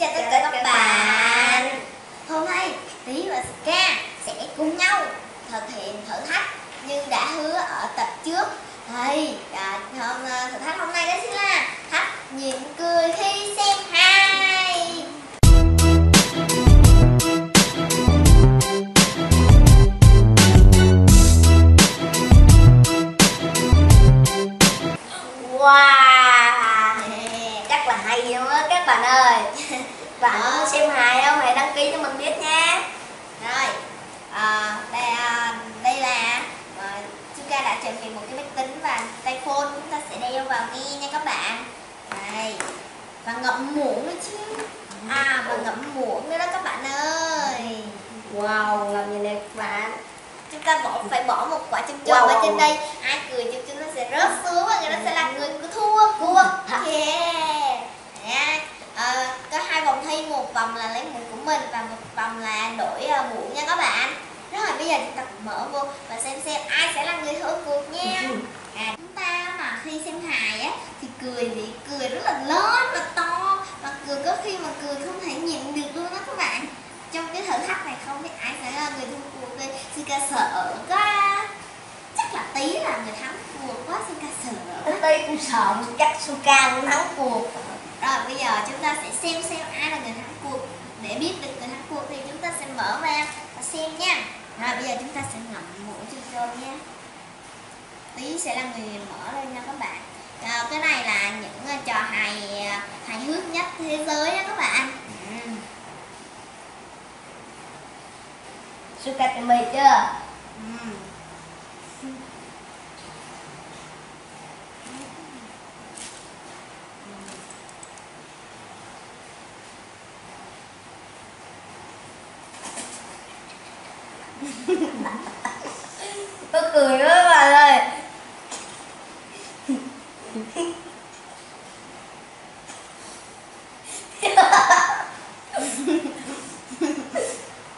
Xin chào tất cả các bạn. Hôm nay Tí và Sky sẽ cùng nhau thực hiện thử thách như đã hứa ở tập trước. Thì thử thách hôm nay đó chính là thách nhịn cười khi xem hai. Bạn ơi, bạn xem hài không? Hãy đăng ký cho mình biết nha. Rồi, đây là Xuka đã chuẩn bị một cái máy tính và tay phone, chúng ta sẽ đeo vào nghe nha các bạn. Đây, và ngậm muỗng nữa chứ. Và ngậm muỗng nữa đó các bạn ơi. Wow, làm gì đẹp bạn. Chúng ta phải bỏ một quả chôm chôm ở trên đây. Ai cười chôm chôm nó sẽ rớt xuống và người đó sẽ là người thua cuộc. Yeah. Có hai vòng thi, một vòng là lấy muỗng của mình và một vòng là đổi muỗng nha các bạn. Rồi bây giờ chúng ta mở vô và xem ai sẽ là người thua cuộc nha. Chúng ta mà khi xem hài á thì cười rất là lớn và to, và cười có khi mà cười không thể nhịn được luôn đó các bạn. Trong cái thử thách này không biết ai sẽ là người thua cuộc đây. Xuka sợ quá, chắc là Tí là người thắng cuộc quá. Xuka sợ, Tí cũng sợ, chắc Xuka cũng thắng cuộc. Rồi bây giờ chúng ta sẽ xem ai là người thắng cuộc. Để biết được người thắng cuộc thì chúng ta sẽ mở ra và xem nha. Rồi bây giờ chúng ta sẽ ngậm muỗng chôm chôm nha. Tí sẽ là người mở lên nha các bạn. Cái này là những trò hài hước nhất thế giới nha các bạn. Xuka chuẩn bị chưa? Tôi cười với bạn ơi.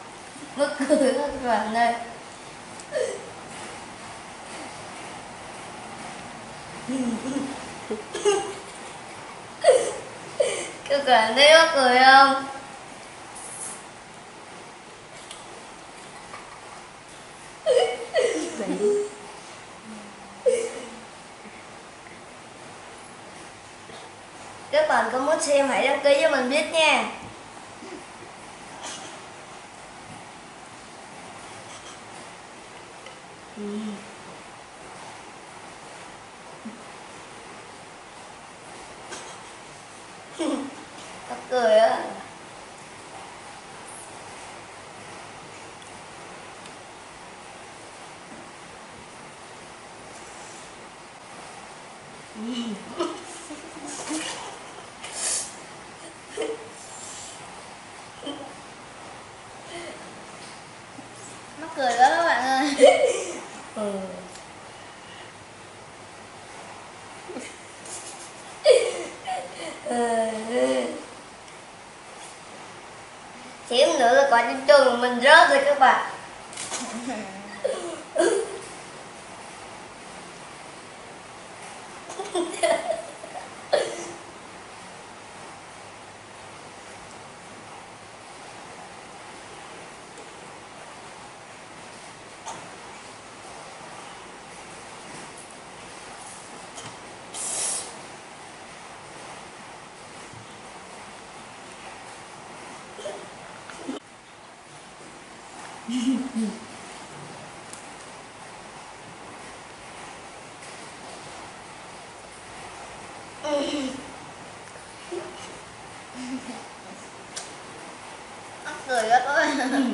Tôi cười với bạn ơi. Các bạn thấy có cười không? Các bạn có muốn xem hãy đăng ký cho mình biết nha. Có cười á. Mắc cười đó các bạn ơi. Xíu nữa là quả chim chôn của mình rớt rồi các bạn. Mắc cười quá các bạn.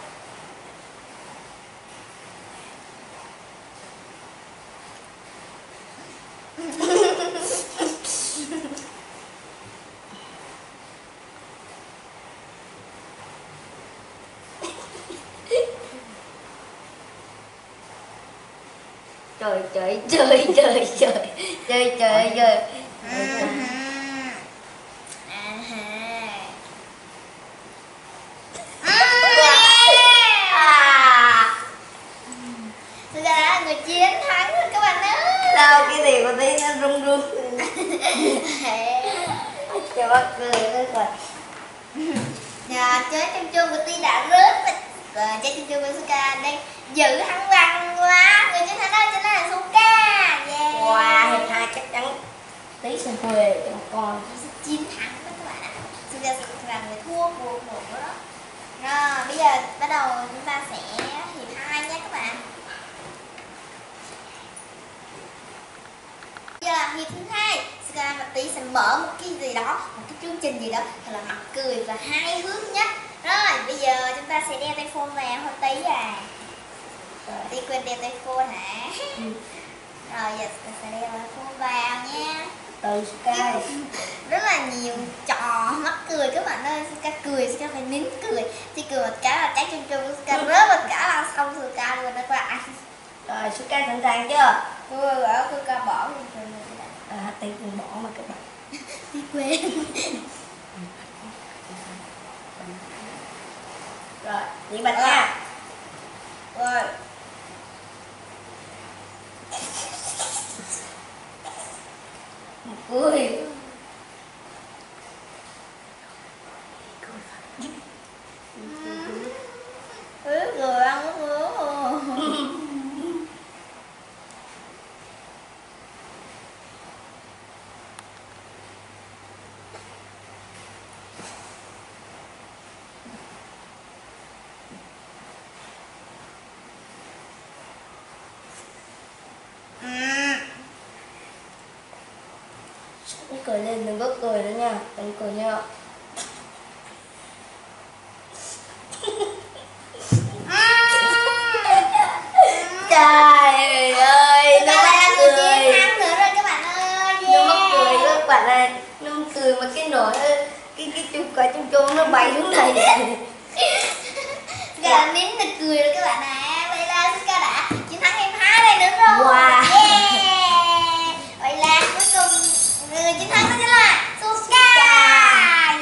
Trời chơi. Người chiến thắng rồi các bạn ơi. Sao cái gì của tí nó rung rung. Trời bác cười quá. Trái chôm chôm của tí đã rớt rồi. Trái chôm chôm của Xuka đang giữ thắng bằng quá. Người chiến thắng đó chính là Xuka. Yeah. Wow, hiệp 2 chắc chắn tí sẽ quê cho con. Chiến thắng đó các bạn ạ. Xuka sẽ là người thua cuộc một đó. Rồi bây giờ bắt đầu chúng ta sẽ hiệp 2 nha các bạn. Hiệp thứ hai, Sky và Tí sẽ mở một cái gì đó, một cái chương trình gì đó thật là mắc cười và hài hước nhất. Rồi, bây giờ chúng ta sẽ đeo tay phone vào thôi Tí à. Tí quên đeo tay phone hả? Rồi, giờ ta sẽ đeo tay phone vào nha. Từ Sky. Rất là nhiều trò mắc cười các bạn ơi. Sky cười, Sky phải nín cười. Thì cười một cái là trái chung chung của Sky rớt một cái là xong Sky rồi đó các bạn. Rồi, Sky sẵn sàng chưa? Tôi bảo Xuka bỏ đi rồi à, Tí cũng bỏ mà các bạn. Tí quên. Rồi, nhìn bạch nha. Rồi. Một cười. Cười lên đừng có cười nữa nha, đừng cười nha. Trời ơi, nó đang cười. Nữa rồi các bạn ơi. Nó mắc cười đó các bạn ơi. Nó cười mà cái nồi cái chuka trong chôn nó bay xuống này. Gà nín là cười rồi các bạn ạ. Vậy là Xuka đã chiến thắng em hai này đúng rồi. Wow. Yeah. Vậy là cuối cùng người chiến thắng đó chính là Xuka.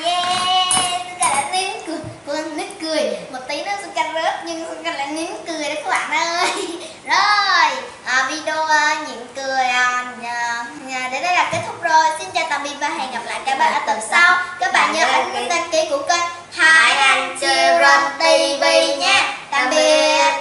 Yeah, Xuka đã nín cười, quên nín cười. Một tí nữa Xuka rớt nhưng Xuka lại nín cười đấy các bạn ơi. Rồi, video nhịn cười đến đây là kết thúc rồi. Xin chào tạm biệt và hẹn gặp lại các bạn ở tập sau. Các bạn nhớ ấn đăng ký của kênh Thái Anh Children TV nha. Tạm biệt.